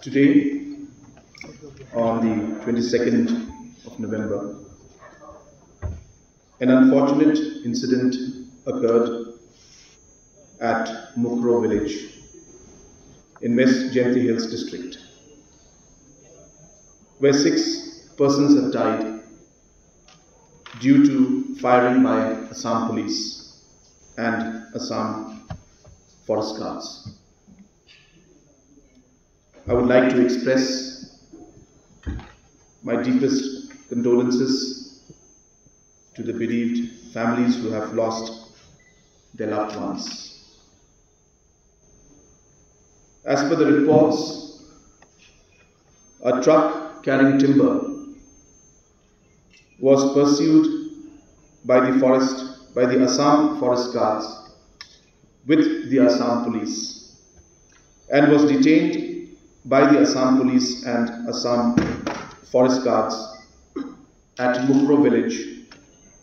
Today, on the 22nd of November, an unfortunate incident occurred at Mukroh village in West Jaintia Hills district, where 6 persons have died due to firing by Assam Police and Assam Forest Guards. I would like to express my deepest condolences to the bereaved families who have lost their loved ones. As per the reports, a truck carrying timber was pursued by the Assam Forest Guards with the Assam Police and was detained by the Assam Police and Assam Forest Guards at Mukroh village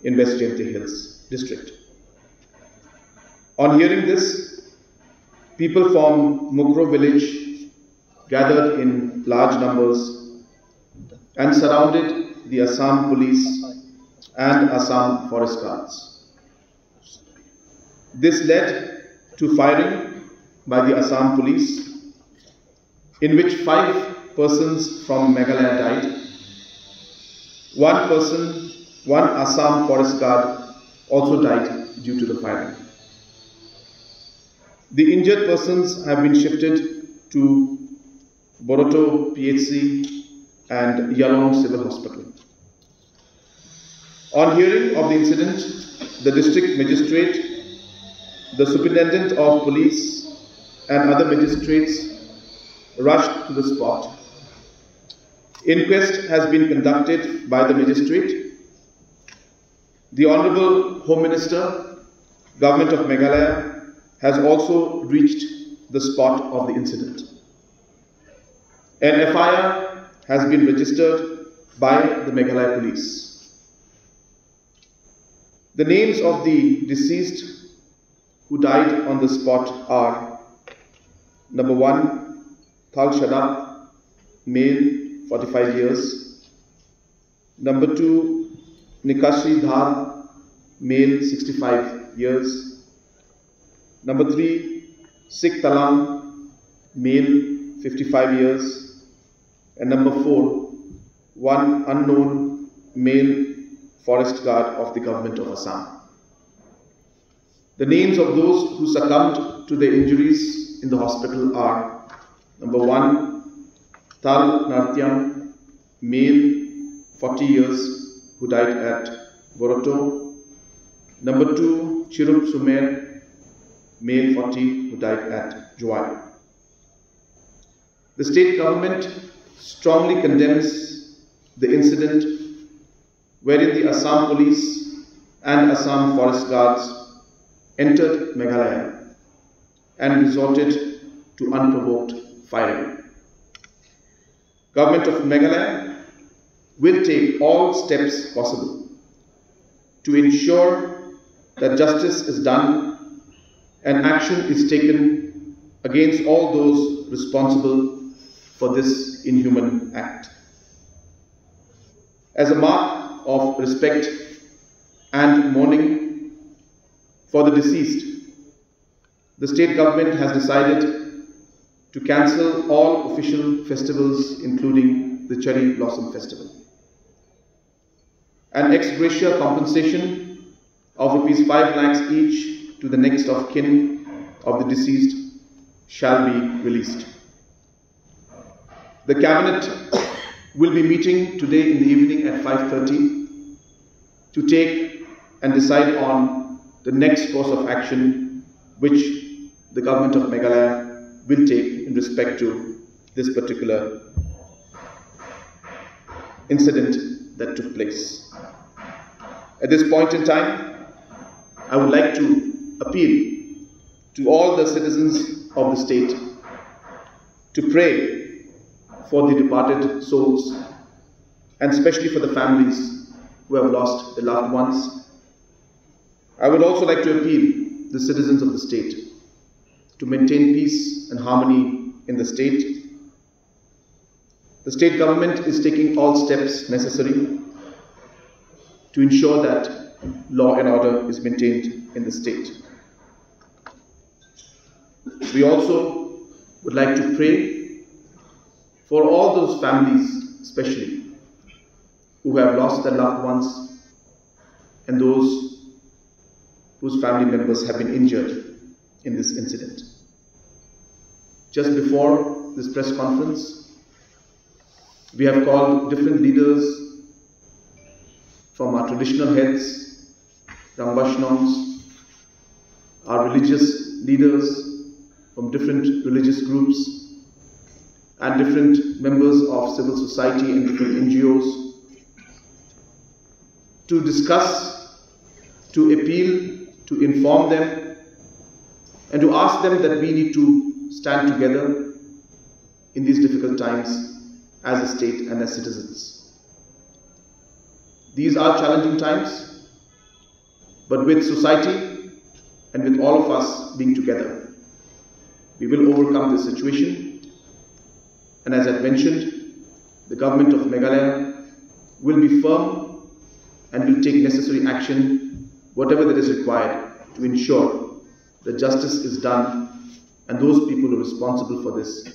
in West Jaintia Hills district. On hearing this, people from Mukroh village gathered in large numbers and surrounded the Assam Police and Assam Forest Guards. This led to firing by the Assam Police, in which 5 persons from Meghalaya died. 1 Assam Forest Guard also died due to the firing. The injured persons have been shifted to Boroto PHC and Yalong Civil Hospital. On hearing of the incident, the district magistrate, the superintendent of police and other magistrates rushed to the spot. Inquest has been conducted by the magistrate. The Honorable Home Minister, Government of Meghalaya, has also reached the spot of the incident. An FIR has been registered by the Meghalaya Police. The names of the deceased who died on the spot are: number 1, Thal Shadab, male, 45 years. Number 2, Nikashi Dhar, male, 65 years. Number 3, Sikh Talang, male, 55 years. And number 4, one unknown male forest guard of the government of Assam. The names of those who succumbed to their injuries in the hospital are: number 1, Thal Nartyan, male, 40 years, who died at Boroto. Number 2, Chirup Sumer, male, 40, who died at Joai. The state government strongly condemns the incident wherein the Assam Police and Assam Forest Guards entered Meghalaya and resorted to unprovoked firing. Government of Meghalaya will take all steps possible to ensure that justice is done and action is taken against all those responsible for this inhuman act. As a mark of respect and mourning for the deceased, the state government has decided to cancel all official festivals, including the Cherry Blossom Festival. An ex-gratia compensation of Rs. 5 lakhs each to the next of kin of the deceased shall be released. The Cabinet will be meeting today in the evening at 5:30 to take and decide on the next course of action which the government of Meghalaya will take in respect to this particular incident that took place. At this point in time, I would like to appeal to all the citizens of the state to pray for the departed souls and especially for the families who have lost their loved ones. I would also like to appeal to the citizens of the state to maintain peace and harmony in the state. The state government is taking all steps necessary to ensure that law and order is maintained in the state. We also would like to pray for all those families, especially, who have lost their loved ones and those whose family members have been injured in this incident. Just before this press conference, we have called different leaders from our traditional heads, Rangbah Shnongs, our religious leaders from different religious groups, and different members of civil society and different NGOs to discuss, to appeal, to inform them, and to ask them that we need to stand together in these difficult times as a state and as citizens. These are challenging times, but with society and with all of us being together, we will overcome this situation. And as I've mentioned, the government of Meghalaya will be firm and will take necessary action, whatever that is required, to ensure that justice is done and those people who are responsible for this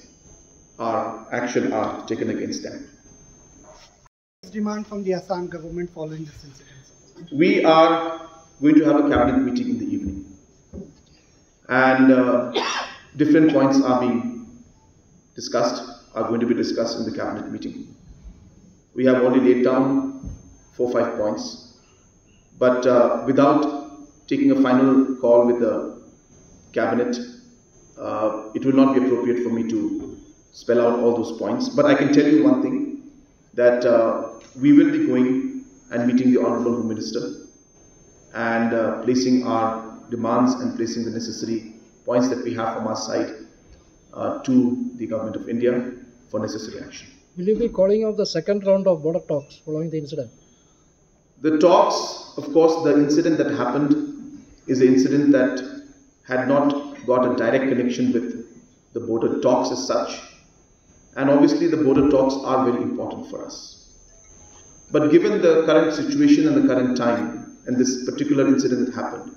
are taken against them. Demand from the Assam government following this incident. We are going to have a cabinet meeting in the evening, and different points are going to be discussed in the cabinet meeting. We have already laid down 4 or 5 points, but without taking a final call with the cabinet, it will not be appropriate for me to spell out all those points. But I can tell you one thing, that we will be going and meeting the Honorable Home Minister and placing our demands and placing the necessary points that we have from our side to the Government of India for necessary action. Will you be calling off the second round of border talks following the incident? The talks, of course, the incident that happened is an incident that had not got a direct connection with the border talks as such. And obviously the border talks are very important for us. But given the current situation and the current time and this particular incident that happened,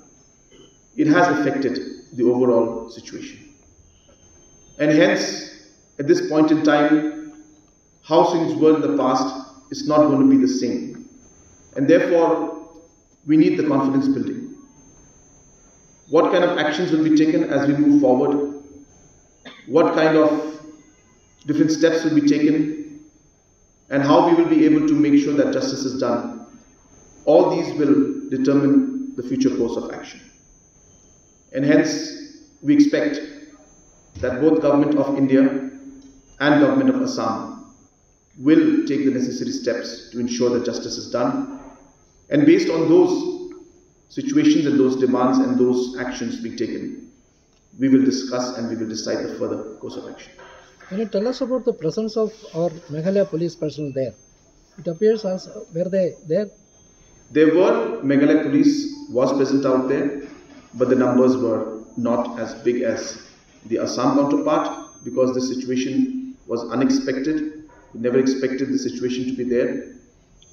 it has affected the overall situation. And hence, at this point in time, how things were in the past is not going to be the same. And therefore, we need the confidence building. What kind of actions will be taken as we move forward? What kind of different steps will be taken, and how we will be able to make sure that justice is done? All these will determine the future course of action. And hence, we expect that both Government of India and Government of Assam will take the necessary steps to ensure that justice is done. And based on those situations and those demands and those actions being taken, we will discuss and we will decide the further course of action. Can you tell us about the presence of our Meghalaya police personnel there? It appears as were they there? There were, Meghalaya police was present out there, but the numbers were not as big as the Assam counterpart because the situation was unexpected. We never expected the situation to be there.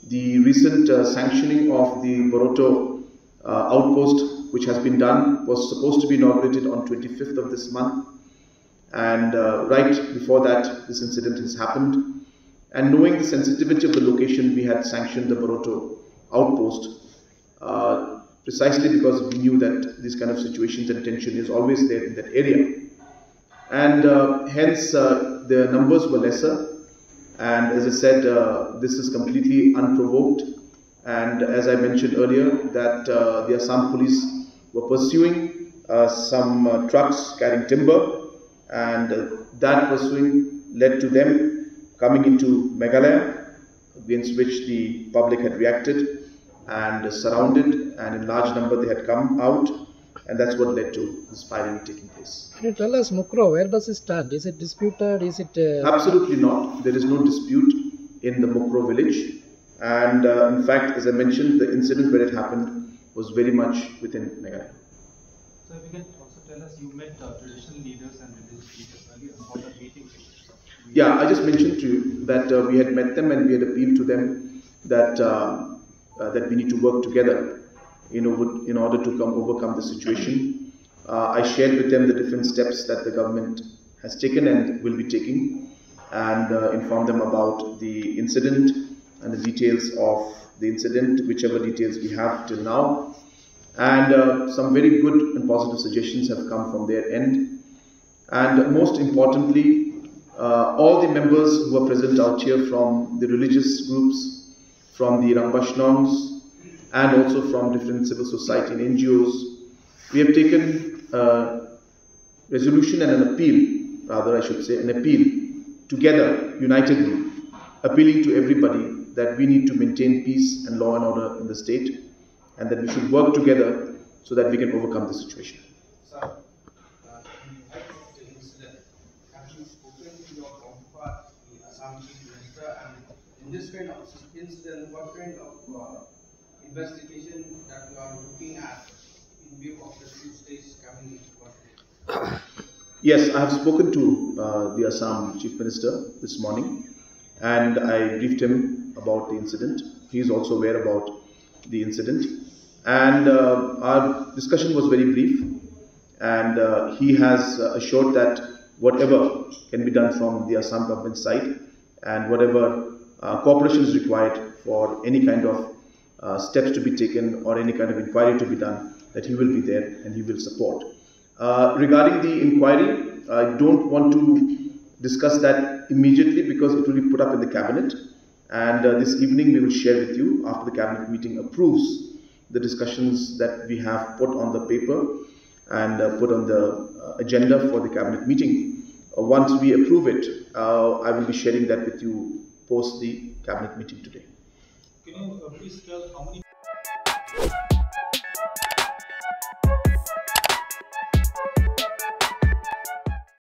The recent sanctioning of the Boroto outpost, which has been done, was supposed to be inaugurated on 25th of this month, and right before that this incident has happened. And knowing the sensitivity of the location, we had sanctioned the Boroto outpost precisely because we knew that these kind of situations and tension is always there in that area, and hence the numbers were lesser. And as I said, this is completely unprovoked, and as I mentioned earlier, that the Assam police were pursuing some trucks carrying timber, and that pursuing led to them coming into Meghalaya, against which the public had reacted and surrounded, and in large number they had come out, and that's what led to this firing taking place. Can you tell us Mukroh, where does it stand? Is it disputed? Is it? Absolutely not. There is no dispute in the Mukroh village, and in fact, as I mentioned, the incident where it happened was very much within Meghalaya. So we can also tell us, you met traditional leaders and religious leaders earlier for the meeting. Yeah, I just mentioned to you that we had met them and we had appealed to them that that we need to work together in order to overcome the situation. I shared with them the different steps that the government has taken and will be taking, and informed them about the incident and the details of the incident, whichever details we have till now. And some very good and positive suggestions have come from their end. And most importantly, all the members who are present out here from the religious groups, from the Rangbah Shnongs, and also from different civil society and NGOs, we have taken a resolution and an appeal, rather I should say, an appeal, together, unitedly, appealing to everybody that we need to maintain peace and law and order in the state, and that we should work together so that we can overcome the situation. Sir, in the incident, have you spoken to your counterpart, the Assam Chief Minister, and in this kind of incident, what kind of investigation that you are looking at in view of the 2 states coming into court? Yes, I have spoken to the Assam Chief Minister this morning, and I briefed him about the incident. He is also aware about the incident, and our discussion was very brief, and he has assured that whatever can be done from the Assam government side and whatever cooperation is required for any kind of steps to be taken or any kind of inquiry to be done, that he will be there and he will support. Regarding the inquiry, I don't want to discuss that immediately because it will be put up in the cabinet. And this evening we will share with you after the cabinet meeting approves the discussions that we have put on the paper and put on the agenda for the cabinet meeting. Once we approve it, I will be sharing that with you post the cabinet meeting today. Can you please tell how many